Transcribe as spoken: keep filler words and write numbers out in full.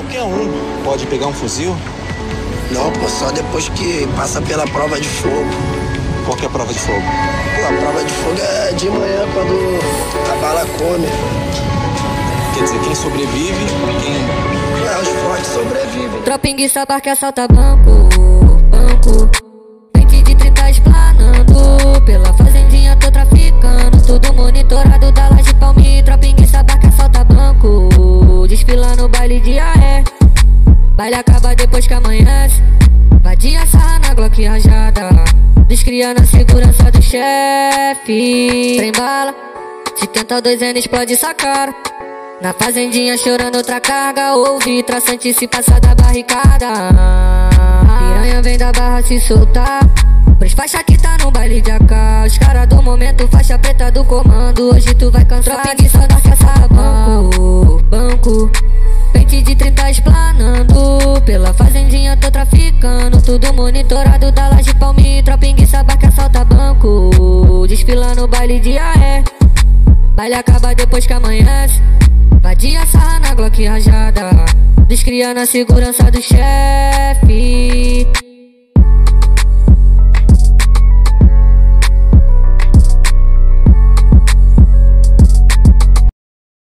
Qualquer um pode pegar um fuzil? Não, pô, só depois que passa pela prova de fogo. Qual que é a prova de fogo? Pô, a prova de fogo é de manhã, quando a bala come. Quer dizer, quem sobrevive, quem... É, os fortes sobrevivem. Tropa enguiçaba que assalta banco, banco. Vinte de trinta esplanando, pela fazendinha tô traficando. Tudo monitorado da laje palmi. Tropa enguiçaba que assalta banco, desfilando baile de aé. Baile acaba depois que amanhece. Vadia sarra na Glock rajada, descria na segurança do chefe. Trem bala, se tenta dois N explode essa cara. Na fazendinha chorando outra carga, ouve traçante se passar da barricada. Piranha vem da barra se soltar, pros faixa que tá no baile de A K. Os cara do momento, faixa preta do comando, hoje tu vai cansar. Tropa enguiçaba que assalta banco, banco. Pente de trinta esplanando, pela fazendinha tô traficando. Tudo monitorado da laje palmi. Tropa enguiçaba que assalta banco, desfilando baile de aé. Baile acaba depois que amanhece. Vadia sarra na Glock rajada, descria na segurança do chefe.